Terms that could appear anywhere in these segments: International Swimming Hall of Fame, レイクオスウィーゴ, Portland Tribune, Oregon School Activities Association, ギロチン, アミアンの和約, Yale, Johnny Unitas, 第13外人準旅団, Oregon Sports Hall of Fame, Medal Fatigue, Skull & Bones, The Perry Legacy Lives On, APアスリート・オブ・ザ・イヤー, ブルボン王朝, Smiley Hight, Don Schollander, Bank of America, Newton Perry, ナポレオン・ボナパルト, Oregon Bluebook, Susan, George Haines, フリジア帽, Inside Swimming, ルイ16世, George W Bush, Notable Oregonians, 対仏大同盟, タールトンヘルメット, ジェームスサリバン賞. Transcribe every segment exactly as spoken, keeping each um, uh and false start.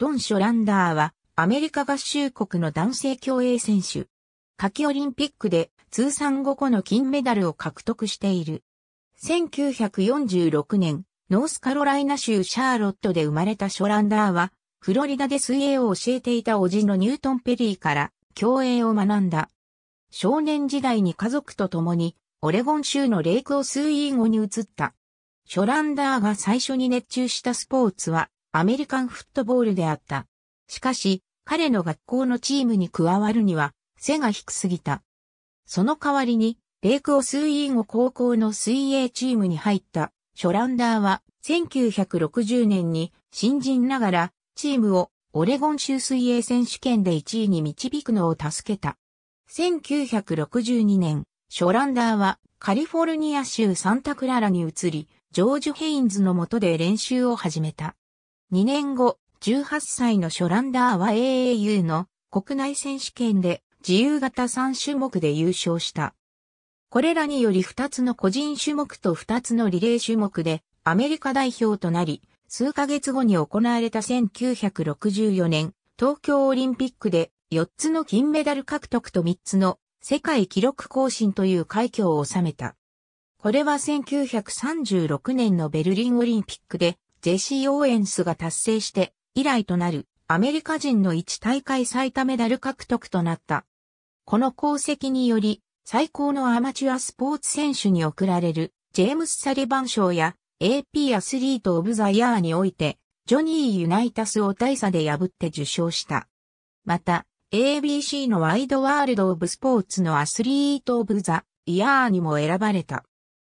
ドン・ショランダーはアメリカ合衆国の男性競泳選手。夏季オリンピックで通算ご個の金メダルを獲得している。せんきゅうひゃくよんじゅうろく年、ノースカロライナ州シャーロットで生まれたショランダーは、フロリダで水泳を教えていた叔父のニュートン・ペリーから競泳を学んだ。少年時代に家族と共にオレゴン州のレイクオスイーゴに移った。ショランダーが最初に熱中したスポーツはアメリカンフットボールであった。しかし彼の学校のチームに加わるには背が低すぎた。その代わりにレイクオスイーゴ高校の水泳チームに入ったショランダーはせんきゅうひゃくろくじゅう年に新人ながらチームをオレゴン州水泳選手権でいち位に導くのを助けた。せんきゅうひゃくろくじゅうに年、ショランダーはカリフォルニア州サンタクララに移り、ジョージ・ヘインズの下で練習を始めた。に年後、じゅうはっ歳のショランダーは エーエーユー の国内選手権で自由形さん種目で優勝した。これらによりふたつの個人種目とふたつのリレー種目でアメリカ代表となり、数ヶ月後に行われたせんきゅうひゃくろくじゅうよ年、東京オリンピックでよっつの金メダル獲得とみっつの世界記録更新という快挙を収めた。これはせんきゅうひゃくさんじゅうろく年のベルリンオリンピックでジェシー・オーエンスが達成して以来となるアメリカ人のいち大会最多メダル獲得となった。この功績により最高のアマチュアスポーツ選手に贈られるジェームス・サリバン賞やエーピー アスリート・オブ・ザ・イヤーにおいて、ジョニー・ユナイタスを大差で破って受賞した。また、エービーシー のワイドワールド・オブ・スポーツのアスリート・オブ・ザ・イヤーにも選ばれた。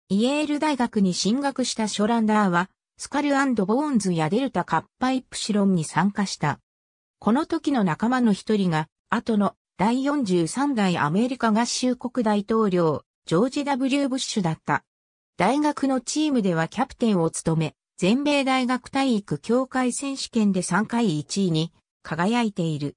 イェール大学に進学したショランダーは、スカル&ボーンズやデルタ・カッパ・イプシロンに参加した。この時の仲間の一人が、後の第よんじゅうさん代アメリカ合衆国大統領、ジョージ・ ダブリュー ブッシュだった。大学のチームではキャプテンを務め、全米大学体育協会選手権でさん回いち位に輝いている。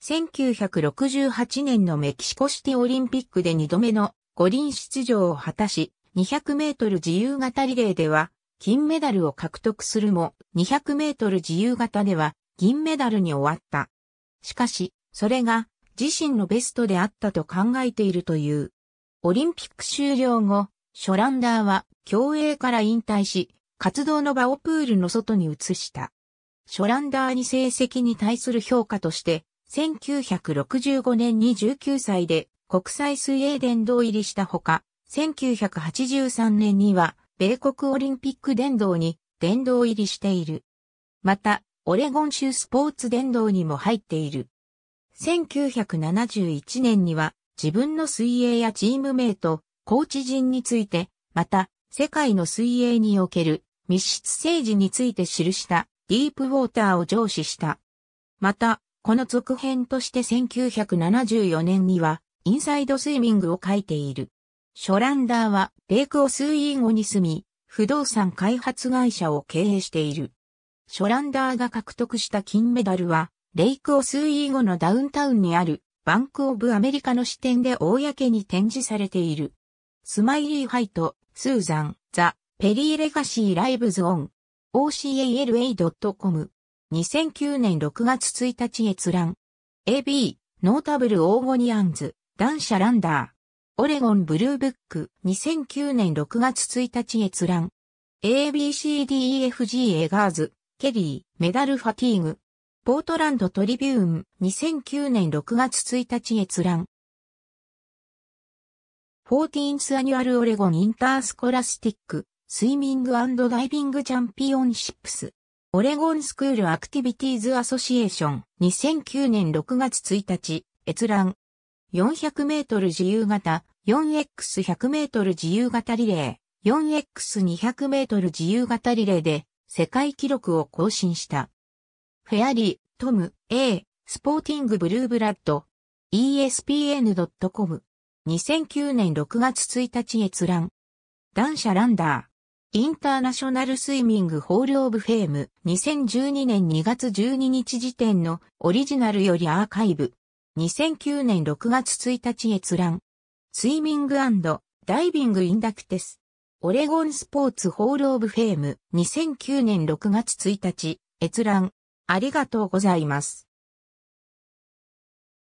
せんきゅうひゃくろくじゅうはち年のメキシコシティオリンピックでに度目の五輪出場を果たし、にひゃくメートル自由形リレーでは金メダルを獲得するも、にひゃくメートル自由形では銀メダルに終わった。しかし、それが自身のベストであったと考えているという。オリンピック終了後、ショランダーは競泳から引退し、活動の場をプールの外に移した。ショランダーに成績に対する評価として、せんきゅうひゃくろくじゅうご年にじゅうきゅう歳で国際水泳殿堂入りしたほか、せんきゅうひゃくはちじゅうさん年には米国オリンピック殿堂に殿堂入りしている。また、オレゴン州スポーツ殿堂にも入っている。せんきゅうひゃくななじゅういち年には自分の水泳やチームメイト、コーチ陣について、また、世界の水泳における密室政治について記したディープウォーターを上梓した。また、この続編としてせんきゅうひゃくななじゅうよ年には、インサイドスイミングを書いている。ショランダーは、レイクオスイーゴに住み、不動産開発会社を経営している。ショランダーが獲得した金メダルは、レイクオスイーゴのダウンタウンにある、バンクオブアメリカの支店で公に展示されている。スマイリー・ハイト、スーザン、ザ・ペリー・レガシー・ライブズ・オン、オーシャドットコム、にせんきゅう年ろく月ついたち閲覧。エービー、ノータブル・オーゴニアンズ、ダン・シャランダー、オレゴン・ブルーブック、にせんきゅう年ろく月ついたち閲覧。エービーシーディーイーエフジー エガーズ、ケリー、メダル・ファティーグ、ポートランド・トリビューン、にせんきゅう年ろく月ついたち閲覧。フォーティーンス アニュアルオレゴンインタースコラスティック、スイミング&ダイビングチャンピオンシップス、オレゴンスクールアクティビティーズアソシエーション、にせんきゅう年ろく月ついたち、閲覧。よんひゃくメートル自由形、よんエックスひゃくメートル自由形リレー、よんエックスにひゃくメートル自由形リレーで世界記録を更新した。フェアリー、トム、A、スポーティングブルーブラッド、イーエスピーエヌドットコム。にせんきゅう年ろく月ついたち閲覧。ダン・シャランダー。インターナショナルスイミングホールオブフェーム。にせんじゅうに年に月じゅうに日時点のオリジナルよりアーカイブ。にせんきゅう年ろく月ついたち閲覧。スイミング&ダイビングインダクテス。オレゴンスポーツホールオブフェーム。にせんきゅう年ろく月ついたち閲覧。ありがとうございます。